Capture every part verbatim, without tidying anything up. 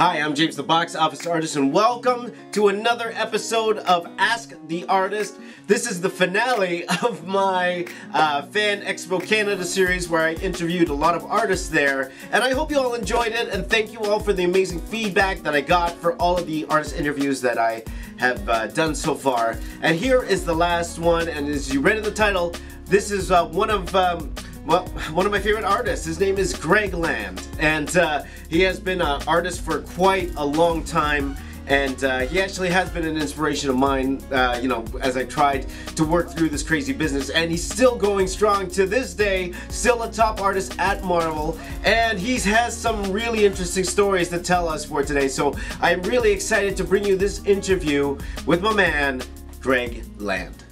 Hi, I'm James the Box Office Artist, and welcome to another episode of Ask the Artist. This is the finale of my uh, Fan Expo Canada series where I interviewed a lot of artists there, and I hope you all enjoyed it, and thank you all for the amazing feedback that I got for all of the artist interviews that I have uh, done so far. And here is the last one, and as you read in the title, this is uh, one of um, Well, one of my favorite artists. His name is Greg Land, and uh, he has been an artist for quite a long time, and uh, he actually has been an inspiration of mine, uh, you know, as I tried to work through this crazy business, and he's still going strong to this day, still a top artist at Marvel, and he has some really interesting stories to tell us for today, so I'm really excited to bring you this interview with my man, Greg Land.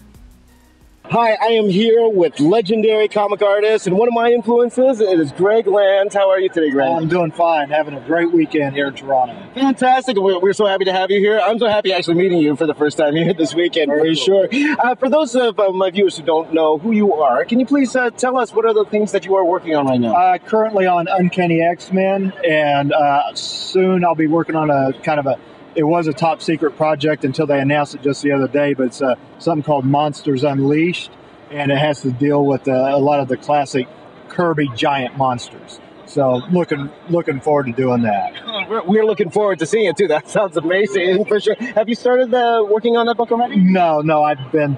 Hi, I am here with legendary comic artist and one of my influences, it is Greg Land. How are you today, Greg? I'm doing fine, having a great weekend here in Toronto. Fantastic, we're, we're so happy to have you here. I'm so happy actually meeting you for the first time here this weekend, for sure. Uh, for those of uh, my viewers who don't know who you are, can you please uh, tell us what are the things that you are working on right now? Uh, currently on Uncanny X-Men, and uh, soon I'll be working on a kind of a It was a top secret project until they announced it just the other day, but it's uh, something called Monsters Unleashed, and it has to deal with uh, a lot of the classic Kirby giant monsters. So looking looking forward to doing that. We're, we're looking forward to seeing it too. That sounds amazing for sure. Have you started uh, working on that book already? No, no. I've been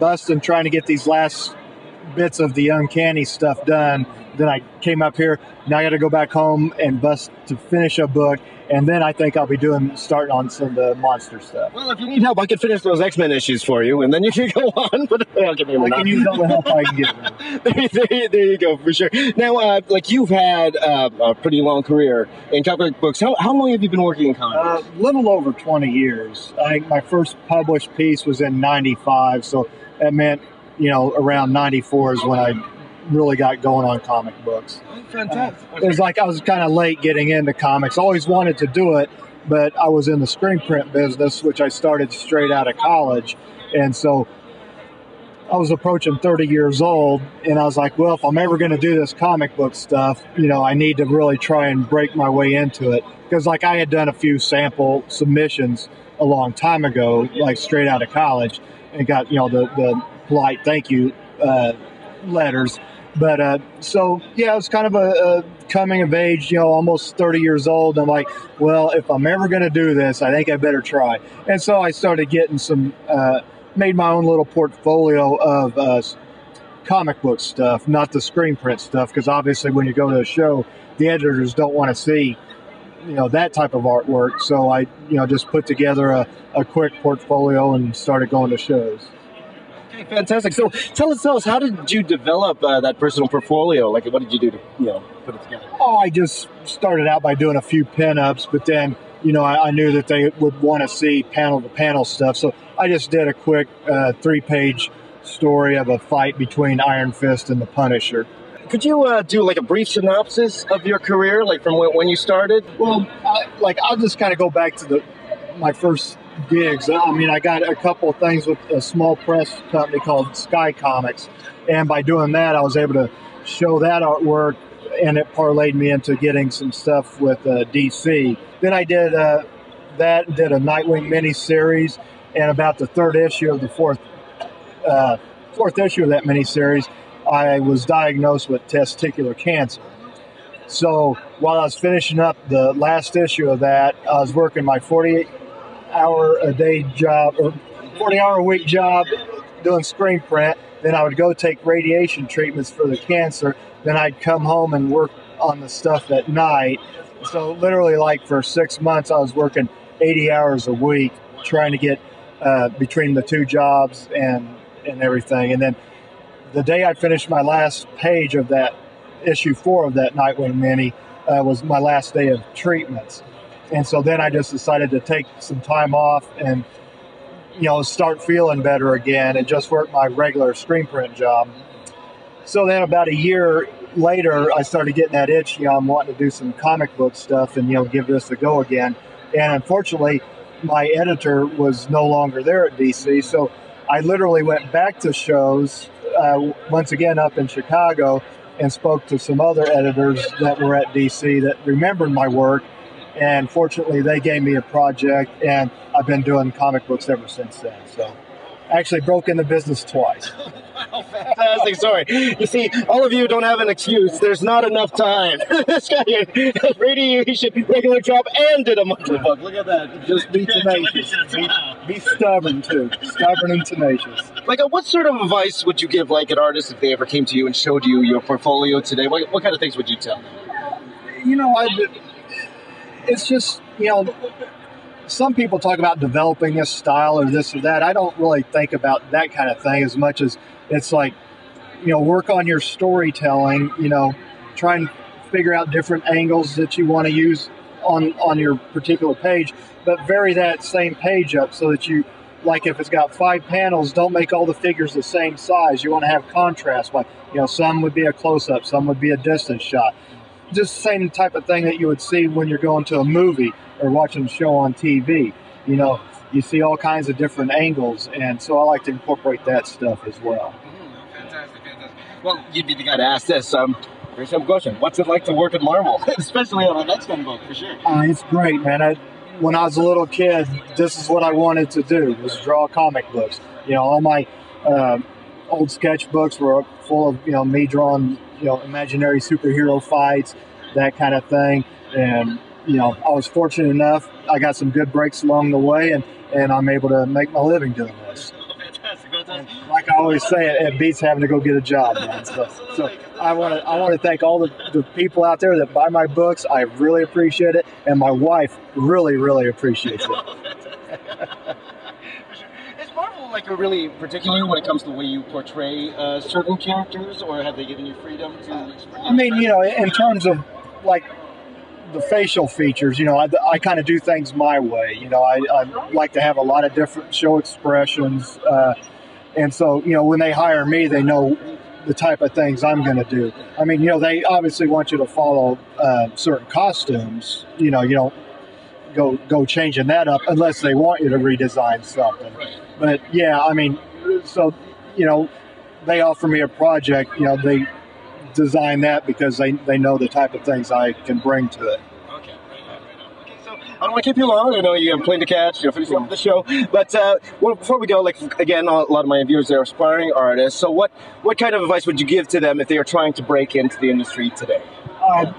busting trying to get these last bits of the uncanny stuff done. Then I came up here. Now I got to go back home and bust to finish a book. And then I think I'll be doing, starting on some of the monster stuff. Well, if you need help, I could finish those X-Men issues for you, and then you can go on. But I'll give you one. Can you tell the help I can give? there, there, there you go, for sure. Now, uh, like you've had uh, a pretty long career in comic books. How, how long have you been working in comics? A uh, little over twenty years. I think my first published piece was in ninety-five, so that meant, you know, around ninety-four is when I really got going on comic books. Fantastic. Uh, it was like I was kind of late getting into comics. Always wanted to do it, but I was in the screen print business, which I started straight out of college. And so I was approaching thirty years old, and I was like, well, if I'm ever going to do this comic book stuff, you know, I need to really try and break my way into it. Because like I had done a few sample submissions a long time ago, like straight out of college, and got, you know, the, the polite thank you uh, letters. But uh, so, yeah, it was kind of a, a coming of age, you know, almost thirty years old. I'm like, well, if I'm ever going to do this, I think I better try. And so I started getting some, uh, made my own little portfolio of uh, comic book stuff, not the screen print stuff, because obviously when you go to a show, the editors don't want to see, you know, that type of artwork. So I, you know, just put together a, a quick portfolio and started going to shows. Okay, fantastic. So tell us, tell us, how did you develop uh, that personal portfolio? Like, what did you do to, you know, put it together? Oh, I just started out by doing a few pinups, but then, you know, I, I knew that they would want to see panel-to-panel stuff, so I just did a quick uh, three-page story of a fight between Iron Fist and the Punisher. Could you uh, do, like, a brief synopsis of your career, like, from when, when you started? Well, I, like, I'll just kind of go back to the my first gigs. I mean, I got a couple of things with a small press company called Sky Comics, and by doing that, I was able to show that artwork, and it parlayed me into getting some stuff with uh, D C. Then I did uh, that, did a Nightwing miniseries, and about the third issue of the fourth uh, fourth issue of that miniseries, I was diagnosed with testicular cancer. So while I was finishing up the last issue of that, I was working my forty-eight hour a day job or forty hour a week job doing screen print. Then I would go take radiation treatments for the cancer. Then I'd come home and work on the stuff at night. So literally, like, for six months I was working eighty hours a week trying to get uh, between the two jobs and and everything. And then the day I finished my last page of that issue four of that Nightwing mini uh, was my last day of treatments. And so then I just decided to take some time off and, you know, start feeling better again and just work my regular screen print job. So then about a year later, I started getting that itch, you know, I'm wanting to do some comic book stuff and, you know, give this a go again. And unfortunately, my editor was no longer there at D C, so I literally went back to shows, uh, once again up in Chicago, and spoke to some other editors that were at D C that remembered my work. And fortunately, they gave me a project, and I've been doing comic books ever since then. So, actually broke into business twice. Wow, fantastic story. You see, all of you don't have an excuse. There's not enough time. This guy here, radiation, regular job, and did a monthly book. Look at that. Just be tenacious. Be, be stubborn, too. Stubborn and tenacious. Like, what sort of advice would you give, like, an artist if they ever came to you and showed you your portfolio today? What, what kind of things would you tell them? You know, I... It's just, you know, some people talk about developing this style or this or that. I don't really think about that kind of thing as much as it's like, you know, work on your storytelling, you know, try and figure out different angles that you want to use on, on your particular page, but vary that same page up so that you, like if it's got five panels, don't make all the figures the same size. You want to have contrast, like, you know, some would be a close-up, some would be a distance shot. Just the same type of thing that you would see when you're going to a movie or watching a show on T V. You know, you see all kinds of different angles, and so I like to incorporate that stuff as well. Mm, fantastic, fantastic. Well, you'd be the guy to ask this. Um, here's some question. What's it like to work at Marvel, especially on an X-Men book, for sure? Uh, it's great, man. I, when I was a little kid, this is what I wanted to do, was draw comic books. You know, all my uh, old sketchbooks were full of, you know, me drawing, you know, imaginary superhero fights, that kind of thing. And, you know, I was fortunate enough. I got some good breaks along the way, and, and I'm able to make my living doing this. Fantastic. Fantastic. And like I always say, it, it beats having to go get a job, man. So, so I want to I want to thank all the, the people out there that buy my books. I really appreciate it. And my wife really, really appreciates it. Like you're really particular when it comes to the way you portray uh, certain characters, or have they given you freedom to express? I mean, you know, in terms of like the facial features, you know, I, I kind of do things my way. You know, I, I like to have a lot of different show expressions, uh, and so you know, when they hire me, they know the type of things I'm going to do. I mean, you know, they obviously want you to follow uh, certain costumes. You know, you don't go go changing that up unless they want you to redesign something. Right. But yeah, I mean, so, you know, they offer me a project, you know, they design that because they, they know the type of things I can bring to it. Okay, right on, right on. Okay, so I don't want to keep you long. I know you have a plane to catch, you're finishing up the show. But uh, well, before we go, like, again, a lot of my viewers are aspiring artists. So what, what kind of advice would you give to them if they are trying to break into the industry today? Um,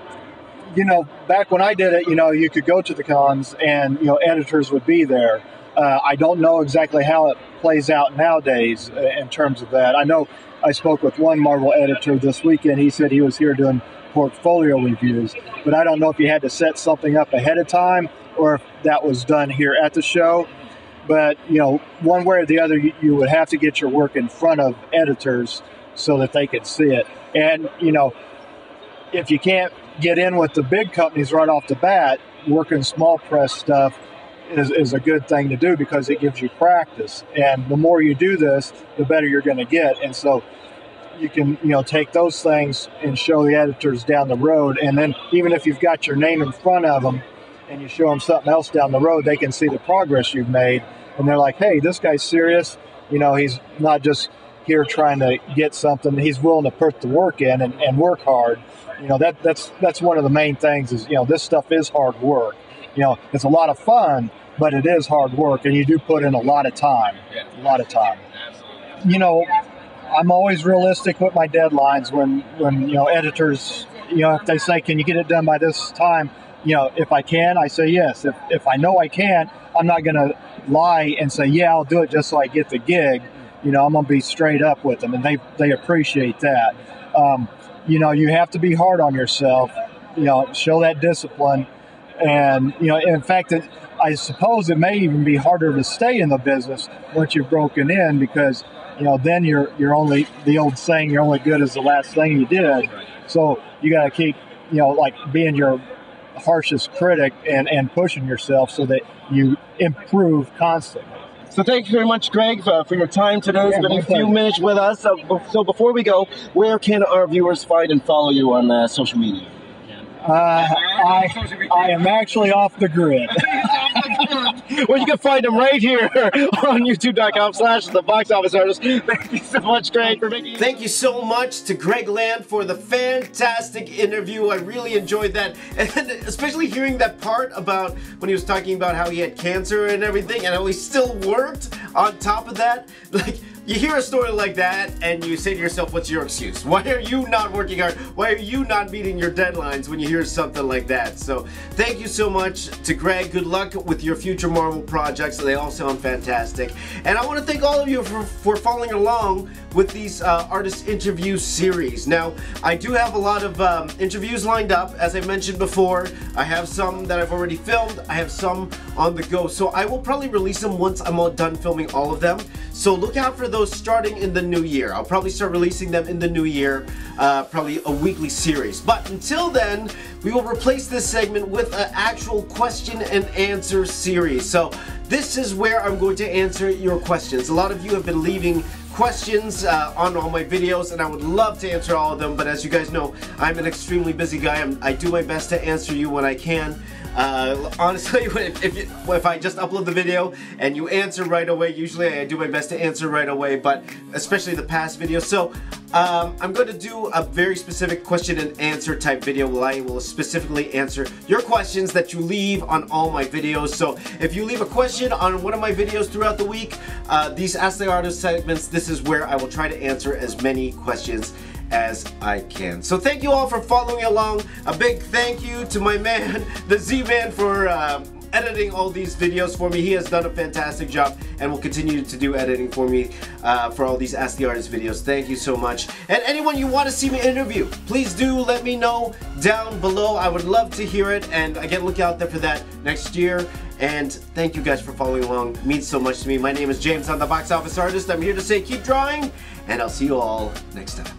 you know, back when I did it, you know, you could go to the cons and, you know, editors would be there. Uh, I don't know exactly how it plays out nowadays in terms of that. I know I spoke with one Marvel editor this weekend. He said he was here doing portfolio reviews, but I don't know if you had to set something up ahead of time or if that was done here at the show. But, you know, one way or the other, you, you would have to get your work in front of editors so that they could see it. And, you know, if you can't get in with the big companies right off the bat, working small press stuff Is, is a good thing to do because it gives you practice, and the more you do this, the better you're going to get. And so you can, you know, take those things and show the editors down the road, and then even if you've got your name in front of them and you show them something else down the road, they can see the progress you've made, and they're like, hey, this guy's serious, you know, he's not just here trying to get something, he's willing to put the work in and, and work hard. You know, that that's that's one of the main things is, you know, this stuff is hard work. You know, it's a lot of fun, but it is hard work, and you do put in a lot of time, a lot of time. You know, I'm always realistic with my deadlines when, when, you know, editors, you know, if they say, can you get it done by this time? You know, if I can, I say yes. If, if I know I can, I'm not going to lie and say, yeah, I'll do it just so I get the gig. You know, I'm going to be straight up with them, and they, they appreciate that. Um, you know, you have to be hard on yourself, you know, show that discipline. And, you know, in fact, it, I suppose it may even be harder to stay in the business once you've broken in because, you know, then you're you're only, the old saying, you're only good as the last thing you did. So you got to keep, you know, like being your harshest critic and, and pushing yourself so that you improve constantly. So thank you very much, Greg, for, for your time today. It's yeah, been a few pleasure. minutes with us. So, so before we go, where can our viewers find and follow you on uh, social media? Uh, I, I am actually off the grid. Well, you can find him right here on youtube dot com slash the box office artist. Thank you so much, Greg, for making. Thank you so much to Greg Land for the fantastic interview. I really enjoyed that, and especially hearing that part about when he was talking about how he had cancer and everything, and how he still worked on top of that. Like, you hear a story like that and you say to yourself, what's your excuse? Why are you not working hard? Why are you not meeting your deadlines when you hear something like that? So thank you so much to Greg. Good luck with your future Marvel projects. They all sound fantastic. And I want to thank all of you for, for following along with these uh, artist interview series. Now, I do have a lot of um, interviews lined up. As I mentioned before, I have some that I've already filmed. I have some on the go. So I will probably release them once I'm all done filming all of them. So look out for those starting in the new year. I'll probably start releasing them in the new year, uh, probably a weekly series. But until then, we will replace this segment with an actual question and answer series. So this is where I'm going to answer your questions. A lot of you have been leaving questions uh, on all my videos, and I would love to answer all of them, but as you guys know, I'm an extremely busy guy. I'm, I do my best to answer you when I can. Uh, honestly, if, if, you, if I just upload the video and you answer right away, usually I do my best to answer right away, but especially the past video. So um, I'm going to do a very specific question and answer type video where I will specifically answer your questions that you leave on all my videos. So if you leave a question on one of my videos throughout the week, uh, these Ask the Artist segments, this is where I will try to answer as many questions as I can. So thank you all for following along. A big thank you to my man, the Z-Man, for um, editing all these videos for me. He has done a fantastic job and will continue to do editing for me uh, for all these Ask the Artist videos. Thank you so much. And anyone you want to see me interview, please do let me know down below. I would love to hear it. And again, look out there for that next year. And thank you guys for following along. It means so much to me. My name is James. I'm the Box Office Artist. I'm here to say keep drawing, and I'll see you all next time.